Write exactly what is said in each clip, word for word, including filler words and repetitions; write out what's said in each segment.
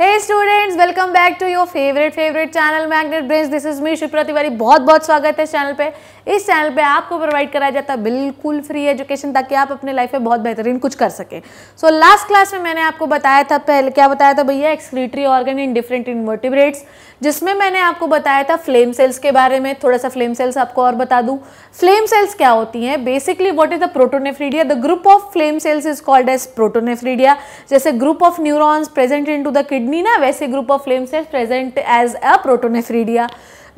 Hey students, welcome back to your favorite favorite channel Magnet Brains. This is me Shuprati Tiwari. बहुत बहुत स्वागत है इस channel पे. इस चैनल पे आपको प्रोवाइड कराया जाता है बिल्कुल फ्री एजुकेशन ताकि आप अपने लाइफ में बहुत बेहतरीन कुछ कर सकें. सो लास्ट क्लास में मैंने आपको बताया था, पहले क्या बताया था भैया, excretory organ in different invertebrates, जिसमें मैंने आपको बताया था फ्लेम सेल्स के बारे में. थोड़ा सा फ्लेम सेल्स आपको और बता दूँ. फ्लेम सेल्स क्या होती हैं basically, what is the protonephridia. The group of flame cells is called as protonephridia. जैसे group of neurons present in to the kidney ना, वैसे group of flame cells present as a protonephridia.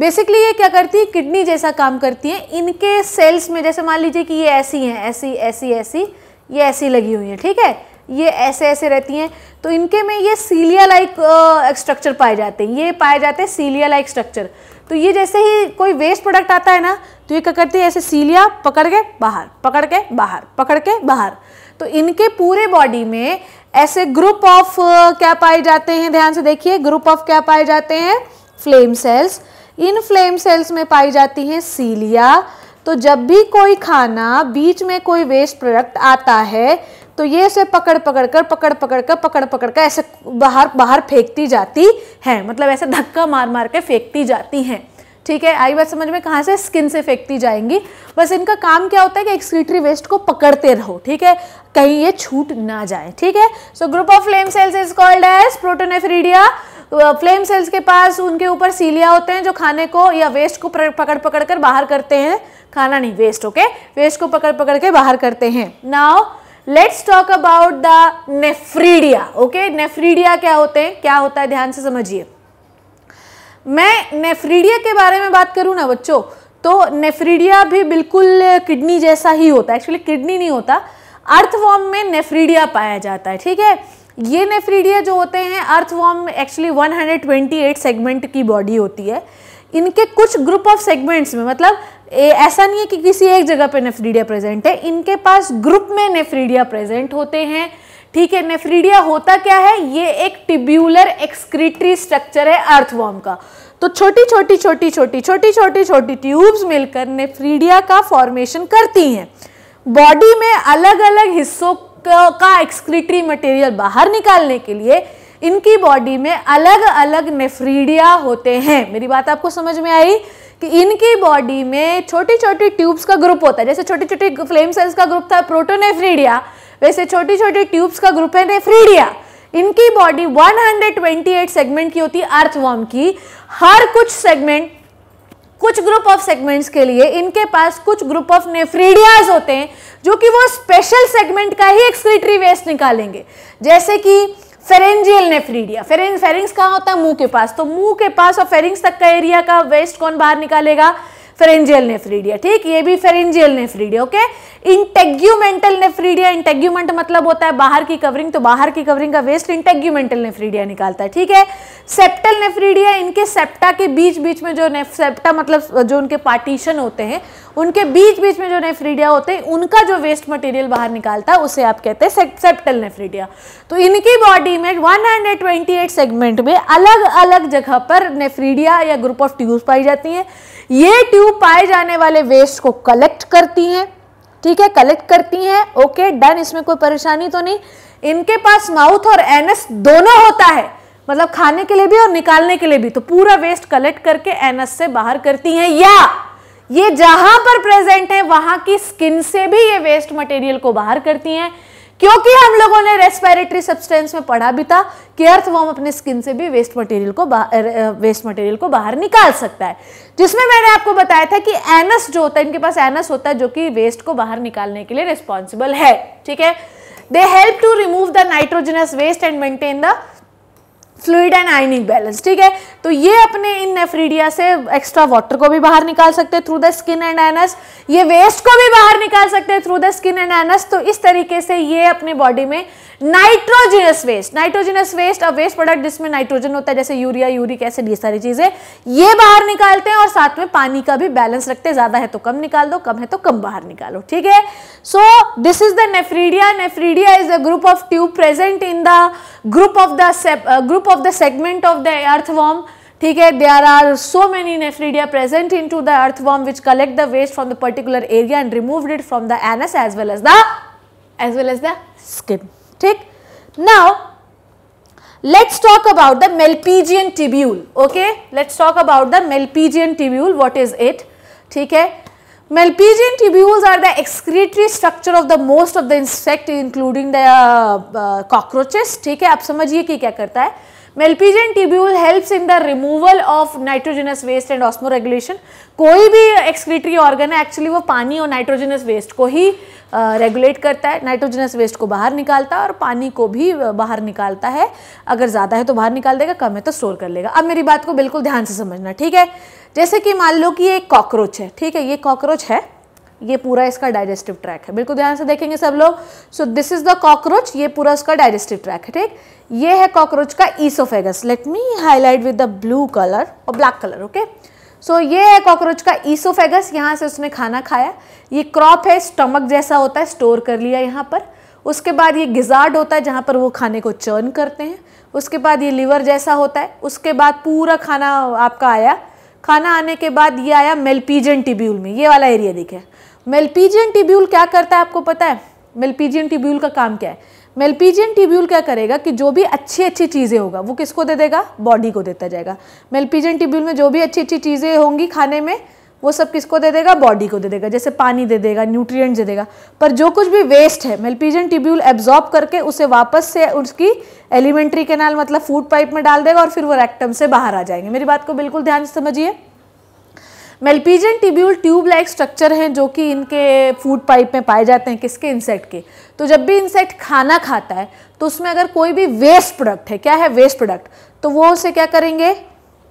Basically ये क्या करती है, kidney जैसा काम करती है. इनके सेल्स में जैसे मान लीजिए कि ये ऐसी हैं, ऐसी ऐसी ऐसी ये ऐसी लगी हुई है, ठीक है, ये ऐसे ऐसे रहती हैं. तो इनके में ये सीलिया लाइक स्ट्रक्चर पाए जाते हैं, ये पाए जाते हैं सीलिया लाइक स्ट्रक्चर. तो ये जैसे ही कोई वेस्ट प्रोडक्ट आता है ना, तो ये क्या करती है, ऐसे सीलिया पकड़ के बाहर पकड़ के बाहर पकड़ के बाहर. तो इनके पूरे बॉडी में ऐसे ग्रुप ऑफ क्या पाए जाते हैं, ध्यान से देखिए, ग्रुप ऑफ क्या पाए जाते हैं, फ्लेम सेल्स. इन फ्लेम सेल्स में पाई जाती हैं सीलिया. तो जब भी कोई खाना बीच में कोई वेस्ट प्रोडक्ट आता है तो ये इसे पकड़ पकड़ कर पकड़ पकड़ कर पकड़ पकड़ कर ऐसे बाहर बाहर फेंकती जाती हैं, मतलब ऐसे धक्का मार मार के फेंकती जाती हैं, ठीक है. आई बात समझ में, कहाँ से, स्किन से फेंकती जाएंगी. बस इनका काम क्या होता है कि एक्सक्रीटरी वेस्ट को पकड़ते रहो, ठीक है, कहीं ये छूट ना जाए, ठीक है. So group of flame cells is called as protonephridia. Flame cells के पास उनके ऊपर सीलिया होते हैं जो खाने को या वेस्ट को पकड़ पकड़ कर बाहर करते हैं. खाना नहीं, वेस्ट, ओके, वेस्ट को पकड़ पकड़ के बाहर करते हैं. Now let's talk about the nephridia. Okay, nephridia क्या होते हैं, क्या होता है, ध्यान से समझिए. मैं नेफ्रीडिया के बारे में बात करूँ ना बच्चों, तो नेफ्रीडिया भी बिल्कुल किडनी जैसा ही होता है. एक्चुअली किडनी नहीं होता, अर्थवॉर्म में नेफ्रीडिया पाया जाता है, ठीक है. ये नेफ्रीडिया जो होते हैं, अर्थवॉर्म एक्चुअली एक सौ अट्ठाईस सेगमेंट की बॉडी होती है. इनके कुछ ग्रुप ऑफ सेगमेंट्स में, मतलब ऐसा नहीं है कि किसी एक जगह पे नेफ्रीडिया प्रेजेंट है, इनके पास ग्रुप में नेफ्रीडिया प्रेजेंट होते हैं, ठीक है. नेफ्रीडिया होता क्या है, ये एक टिब्यूलर एक्सक्रीटरी स्ट्रक्चर है अर्थवॉर्म का. तो छोटी छोटी छोटी छोटी छोटी छोटी छोटी ट्यूब्स मिलकर नेफ्रीडिया का फॉर्मेशन करती हैं. बॉडी में अलग अलग हिस्सों का एक्सक्रीटरी मटेरियल बाहर निकालने के लिए इनकी बॉडी में अलग अलग नेफ्रीडिया होते हैं. मेरी बात आपको समझ में आई कि इनकी बॉडी में छोटी छोटी ट्यूब्स का ग्रुप होता है. जैसे छोटी छोटी फ्लेम सेल्स का ग्रुप था प्रोटोनेफ्रीडिया, वैसे छोटी छोटी ट्यूब्स का ग्रुप है नेफ्रीडिया. इनकी बॉडी एक सौ अट्ठाईस सेगमेंट की होती है अर्थवॉर्म की. हर कुछ सेगमेंट, कुछ ग्रुप ऑफ सेगमेंट्स के लिए इनके पास कुछ ग्रुप ऑफ नेफ्रीडियाज होते हैं जो कि वो स्पेशल सेगमेंट का ही एक्सक्रीटरी वेस्ट निकालेंगे. जैसे कि फेरेंजियल नेफ्रीडिया, फेरें फेरिंग्स कहाँ होता है, मुंह के पास. तो मुंह के पास और फेरिंग्स तक का एरिया का वेस्ट कौन बाहर निकालेगा, फेरेंजियल नेफ्रीडिया, ठीक, ये भी pharyngeal nephridia, okay. Integumental nephridia, integument मतलब होता है बाहर की कवरिंग, तो बाहर की कवरिंग का वेस्ट इंटेग्यूमेंटल नेफ्रीडिया निकालता है, ठीक है. सेप्टल नेफ्रीडिया, इनके सेप्टा के बीच बीच में जो सेप्टा मतलब जो उनके पार्टीशन होते हैं, उनके बीच बीच में जो नेफ्रीडिया होते हैं, उनका जो वेस्ट मटेरियल बाहर निकालता है उसे आप कहते हैं सेप्टल नेफ्रीडिया. तो इनकी बॉडी में एक सौ अट्ठाईस सेगमेंट में अलग अलग जगह पर नेफ्रीडिया या ग्रुप ऑफ ट्यूब्स पाई जाती हैं. ये ट्यूब पाए जाने वाले वेस्ट को कलेक्ट करती हैं, ठीक है, कलेक्ट करती हैं, ओके, डन, इसमें कोई परेशानी तो नहीं. इनके पास माउथ और एनस दोनों होता है, मतलब खाने के लिए भी और निकालने के लिए भी. तो पूरा वेस्ट कलेक्ट करके एनस से बाहर करती हैं, या ये जहां पर प्रेजेंट है वहां की स्किन से भी ये वेस्ट मटेरियल को बाहर करती हैं. क्योंकि हम लोगों ने रेस्पिरेटरी सब्सटेंस में पढ़ा भी था कि अर्थवॉर्म अपने स्किन से भी वेस्ट मटेरियल को वेस्ट मटेरियल को बाहर निकाल सकता है, जिसमें मैंने आपको बताया था कि एनस जो होता है, इनके पास एनस होता है जो कि वेस्ट को बाहर निकालने के लिए रिस्पॉन्सिबल है, ठीक है. They help to remove the nitrogenous waste and maintain the fluid and ionic balance, ठीक है. तो ये अपने इन नेफ्रीडिया से एक्स्ट्रा वाटर को भी बाहर निकाल सकते हैं through the skin and anus, ये वेस्ट को भी बाहर निकाल सकते हैं through the skin and anus. तो इस तरीके से ये अपने बॉडी में नाइट्रोजिनस वेस्ट, नाइट्रोजिनस वेस्ट और वेस्ट प्रोडक्ट जिसमें नाइट्रोजन होता है जैसे यूरिया, यूरिक एसिड, ये सारी चीजें ये बाहर निकालते हैं. और साथ में पानी का भी बैलेंस रखते हैं, ज्यादा है तो कम निकाल दो, कम है तो कम बाहर निकालो, ठीक है. So this is the nephridia. Nephridia is the group of tube present in the group of the group of the segment of the earthworm, ठीक है. there are so many nephridia present into the earthworm which collect the waste from the particular area and removed it from the anus as well as the as well as the skin, ठीक. now Let's talk about the Malpighian tubule. Okay, let's talk about the Malpighian tubule. What is it? ठीक है. Malpighian tubules are the excretory structure of the most of the insect, including the uh, uh, cockroaches. ठीक है, आप समझिए कि क्या करता है. Malpighian tubule helps in the removal of nitrogenous waste and osmoregulation. कोई भी excretory organ है, actually वो पानी और nitrogenous waste को ही रेगुलेट uh, करता है. नाइट्रोजनस वेस्ट को बाहर निकालता है और पानी को भी बाहर निकालता है. अगर ज़्यादा है तो बाहर निकाल देगा, कम है तो स्टोर कर लेगा. अब मेरी बात को बिल्कुल ध्यान से समझना, ठीक है. जैसे कि मान लो कि ये कॉकरोच है, ठीक है, ये कॉकरोच है, ये पूरा इसका डाइजेस्टिव ट्रैक है. बिल्कुल ध्यान से देखेंगे सब लोग. So this is the cockroach, ये पूरा उसका डाइजेस्टिव ट्रैक है, ठीक. ये है कॉकरोच का oesophagus. Let me highlight with the blue colour और black colour. Okay, so so, ये है कॉकरोच का ईसोफेगस. यहाँ से उसने खाना खाया. ये क्रॉप है, स्टमक जैसा होता है, स्टोर कर लिया यहाँ पर. उसके बाद ये गिजार्ड होता है जहाँ पर वो खाने को चर्न करते हैं. उसके बाद ये लिवर जैसा होता है. उसके बाद पूरा खाना आपका आया. खाना आने के बाद ये आया Malpighian tubule में. ये वाला एरिया देखे. Malpighian tubule क्या करता है आपको पता है? Malpighian tubule का काम क्या है? Malpighian tubule क्या करेगा कि जो भी अच्छी अच्छी चीज़ें होगा वो किसको दे देगा? बॉडी को देता जाएगा. Malpighian tubule में जो भी अच्छी अच्छी चीज़ें होंगी खाने में वो सब किसको दे देगा? बॉडी को दे देगा. जैसे पानी दे देगा, न्यूट्रिएंट्स दे देगा. पर जो कुछ भी वेस्ट है Malpighian tubule एब्जॉर्ब करके उसे वापस से उसकी एलिमेंट्री कैनाल मतलब फूड पाइप में डाल देगा और फिर वो रेक्टम से बाहर आ जाएंगे. मेरी बात को बिल्कुल ध्यान से समझिए. Malpighian tubule tube like structure हैं जो कि इनके फूड पाइप में पाए जाते हैं. किसके? इंसेक्ट के. तो जब भी इंसेक्ट खाना खाता है तो उसमें अगर कोई भी वेस्ट प्रोडक्ट है, क्या है? वेस्ट प्रोडक्ट, तो वो उसे क्या करेंगे?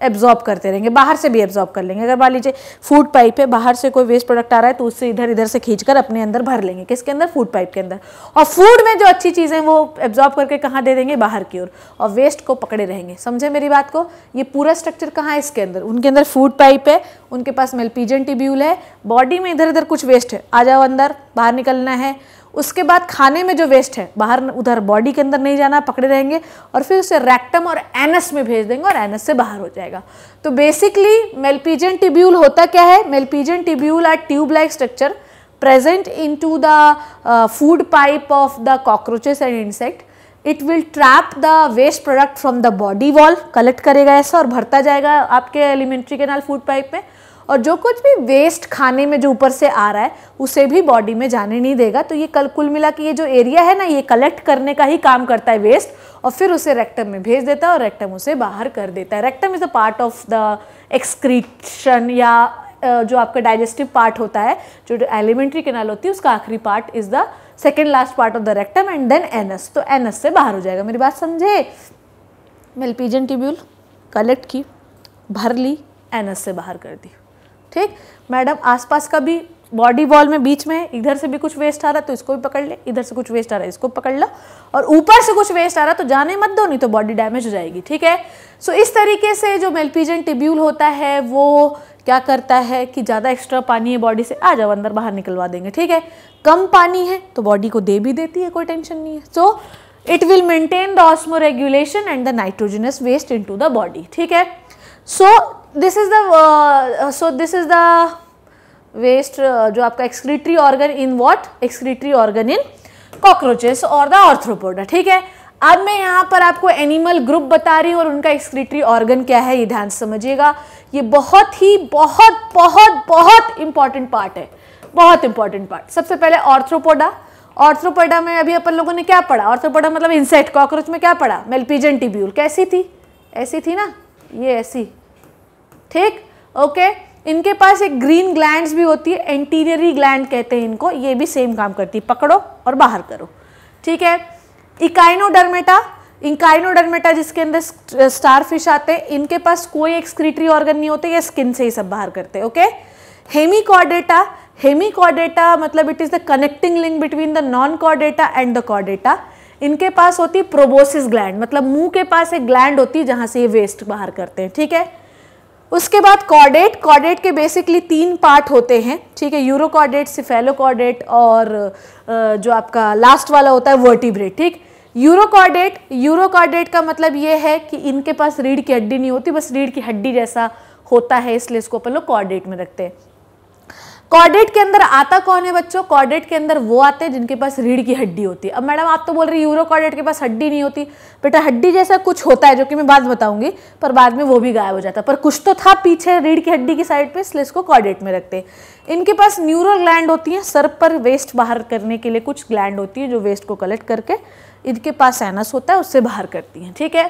एब्जॉर्ब करते रहेंगे. बाहर से भी एब्जॉर्ब कर लेंगे. अगर मान लीजिए फूड पाइप पे बाहर से कोई वेस्ट प्रोडक्ट आ रहा है तो उससे इधर इधर से खींचकर अपने अंदर भर लेंगे. किसके अंदर? फूड पाइप के अंदर. और फूड में जो अच्छी चीज़ें वो एब्जॉर्ब करके कहाँ दे देंगे? बाहर की ओर. और वेस्ट को पकड़े रहेंगे. समझे मेरी बात को? ये पूरा स्ट्रक्चर कहाँ है? इसके अंदर. उनके अंदर फूड पाइप है, उनके पास Malpighian tubule है, बॉडी में इधर इधर कुछ वेस्ट है, आ जाओ अंदर, बाहर निकलना है. उसके बाद खाने में जो वेस्ट है बाहर उधर बॉडी के अंदर नहीं जाना, पकड़े रहेंगे और फिर उसे रेक्टम और एनस में भेज देंगे और एनस से बाहर हो जाएगा. तो बेसिकली Malpighian tubule होता क्या है? Malpighian tubule are tube like structure present in to the food pipe of the cockroaches and insect. It will trap the waste product from the body wall. Collect करेगा ऐसा और भरता जाएगा आपके alimentary canal food pipe में. और जो कुछ भी वेस्ट खाने में जो ऊपर से आ रहा है उसे भी बॉडी में जाने नहीं देगा. तो ये कल कुल मिला कि ये जो एरिया है ना, ये कलेक्ट करने का ही काम करता है वेस्ट और फिर उसे रेक्टम में भेज देता है और रेक्टम उसे बाहर कर देता है. Rectum is a part of the excretion या जो आपका डाइजेस्टिव पार्ट होता है, जो एलिमेंट्री कैनाल होती है उसका आखिरी part is the second last part of the rectum and then anus. तो एनस से बाहर हो जाएगा. मेरी बात समझे? Malpighian tubule कलेक्ट की, भर ली, एनस से बाहर कर दी. ठीक मैडम, आसपास का भी बॉडी वॉल में बीच में है, इधर से भी कुछ वेस्ट आ रहा है तो इसको भी पकड़ ले, इधर से कुछ वेस्ट आ रहा है इसको पकड़ लो और ऊपर से कुछ वेस्ट आ रहा है तो जाने मत दो, नहीं तो बॉडी डैमेज हो जाएगी. ठीक है. सो so, इस तरीके से जो Malpighian tubule होता है वो क्या करता है कि ज़्यादा एक्स्ट्रा पानी है बॉडी से, आ जाओ अंदर, बाहर निकलवा देंगे. ठीक है. कम पानी है तो बॉडी को दे भी देती है, कोई टेंशन नहीं है. So it will maintain the osmoregulation and the nitrogenous waste in to the body. ठीक है. So this is the so this is the waste जो आपका excretory organ in what excretory organ in cockroaches और the arthropoda. ठीक है. अब मैं यहाँ पर आपको एनिमल ग्रुप बता रही हूँ और उनका एक्सक्रीटरी ऑर्गन क्या है, ये ध्यान समझिएगा. ये बहुत ही बहुत बहुत बहुत इंपॉर्टेंट पार्ट है, बहुत इंपॉर्टेंट पार्ट. सबसे पहले आर्थ्रोपोडा. आर्थ्रोपोडा में अभी अपन लोगों ने क्या पढ़ा? आर्थ्रोपोडा मतलब इंसेक्ट, कॉकरोच में क्या पढ़ा? Malpighian tubule. कैसी थी? ऐसी थी ना, ये ऐसी. ठीक. Okay okay. इनके पास एक ग्रीन ग्लैंड्स भी होती है, एंटीरियरी ग्लैंड कहते हैं इनको. ये भी सेम काम करती है, पकड़ो और बाहर करो. ठीक है. Echinodermata. Echinodermata जिसके अंदर स्टारफिश आते हैं, इनके पास कोई एक्सक्रीटरी ऑर्गन नहीं होते, ये स्किन से ही सब बाहर करते हैं. Okay okay? Hemichordata. Hemichordata मतलब it is the connecting link between the non chordata and the chordata. इनके पास होती है प्रोबोसिस ग्लैंड, मतलब मुँह के पास एक ग्लैंड होती है जहाँ से ये वेस्ट बाहर करते हैं. ठीक है. उसके बाद कॉर्डेट. कॉर्डेट के बेसिकली तीन पार्ट होते हैं. ठीक है. यूरोकॉर्डेट, सिफेलोकॉर्डेट और जो आपका लास्ट वाला होता है वर्टिब्रेट. ठीक. यूरोकॉर्डेट. यूरोकॉर्डेट का मतलब ये है कि इनके पास रीढ़ की हड्डी नहीं होती, बस रीढ़ की हड्डी जैसा होता है, इसलिए इसको अपन लोग कॉर्डेट में रखते हैं. कॉर्डेट के अंदर आता कौन है बच्चों? कॉर्डेट के अंदर वो आते हैं जिनके पास रीढ़ की हड्डी होती है। अब मैडम आप तो बोल रही यूरोकॉर्डेट के पास हड्डी नहीं होती। बेटा हड्डी जैसा कुछ होता है जो कि मैं बाद बताऊंगी, पर बाद में वो भी गायब हो जाता है, पर कुछ तो था पीछे रीढ़ की हड्डी की साइड पे, इसलिए इसको कॉर्डेट में रखते हैं। इनके पास न्यूरल ग्लैंड होती है, सर पर वेस्ट बाहर करने के लिए कुछ ग्लैंड होती है जो वेस्ट को कलेक्ट करके इनके पास साइनस होता है उससे बाहर करती हैं। ठीक है,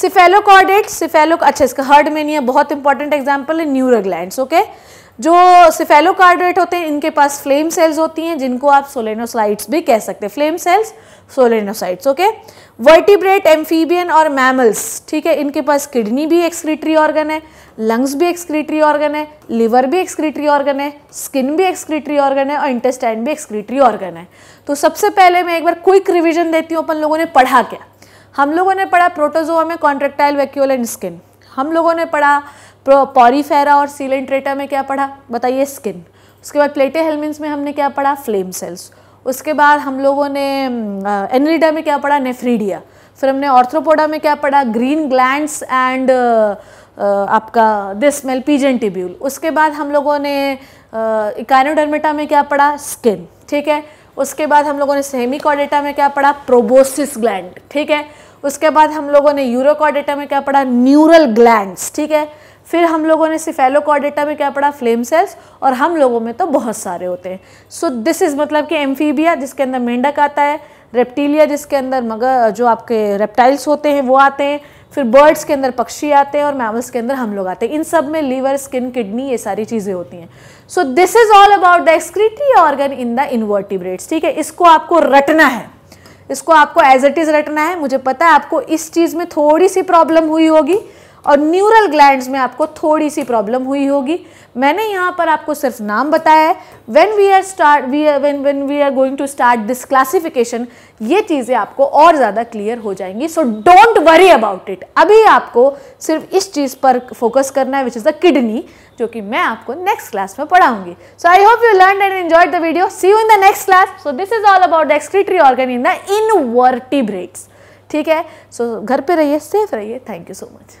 सिफेलोकॉर्डेट सिफेलो अच्छा इसका हर्ड में नहीं है, बहुत इंपॉर्टेंट एग्जाम्पल है न्यूरल ग्लैंड्स। ओके, जो सिफेलोकॉर्डेट होते हैं इनके पास फ्लेम सेल्स होती हैं जिनको आप सोलेनोसाइट्स भी कह सकते हैं, flame cells solenocytes. Okay, vertebrate amphibian और मैमल्स, ठीक है, इनके पास किडनी भी एक्सक्रीटरी ऑर्गन है, लंग्स भी एक्सक्रीटरी ऑर्गन है, लिवर भी एक्सक्रीटरी ऑर्गन है, स्किन भी एक्सक्रीटरी ऑर्गन है और इंटेस्टाइन भी एक्सक्रीटरी ऑर्गन है। तो सबसे पहले मैं एक बार क्विक रिविजन देती हूँ, अपन लोगों ने पढ़ा क्या? हम लोगों ने पढ़ा प्रोटोजोआ में कॉन्ट्रेक्टाइल वैक्यूल एंड स्किन, हम लोगों ने पढ़ा पॉरीफेरा और सीलेंट्रेटा में क्या पढ़ा बताइए? स्किन। उसके बाद प्लेटीहेल्मिन्थ्स में हमने क्या पढ़ा? Flame cells. उसके बाद हम लोगों ने एनलिडा में क्या पढ़ा? नेफ्रीडिया। फिर हमने ऑर्थ्रोपोडा में क्या पढ़ा? ग्रीन ग्लैंड्स एंड आपका दिस मेलपीजियन टिब्यूल। उसके बाद हम लोगों ने इकाइनोडर्मेटा में क्या पढ़ा? स्किन। ठीक है, उसके बाद हम लोगों ने हेमिकॉर्डेटा में क्या पढ़ा? Proboscis gland. ठीक है, उसके बाद हम लोगों ने यूरोकॉर्डेटा में क्या पढ़ा? Neural glands. ठीक है, फिर हम लोगों ने सिफेलोकॉर्डेटा में क्या पढ़ा? Flame cells. और हम लोगों में तो बहुत सारे होते हैं। सो दिस इज़ मतलब कि एम्फीबिया जिसके अंदर मेंढक आता है, रेप्टिलिया जिसके अंदर मगर जो आपके रेप्टाइल्स होते हैं वो आते हैं, फिर बर्ड्स के अंदर पक्षी आते हैं और मैमल्स के अंदर हम लोग आते हैं। इन सब में लीवर, स्किन, किडनी ये सारी चीज़ें होती हैं। So this is all about the excretory organ in the invertebrates. ठीक है, इसको आपको रटना है, इसको आपको एज इट इज़ रटना है। मुझे पता है आपको इस चीज़ में थोड़ी सी प्रॉब्लम हुई होगी और न्यूरल ग्लैंड्स में आपको थोड़ी सी प्रॉब्लम हुई होगी। मैंने यहाँ पर आपको सिर्फ नाम बताया है। When we are start we when when we are going to start this classification ये चीज़ें आपको और ज़्यादा क्लियर हो जाएंगी। So don't worry about it. अभी आपको सिर्फ इस चीज़ पर फोकस करना है विच इज़ द किडनी, जो कि मैं आपको नेक्स्ट क्लास में पढ़ाऊंगी। So I hope you learn and enjoyed the video. See you in the next class. So this is all about the excretory organ in the invertebrates. ठीक है, so so, घर पे रहिए, सेफ रहिए। Thank you so much.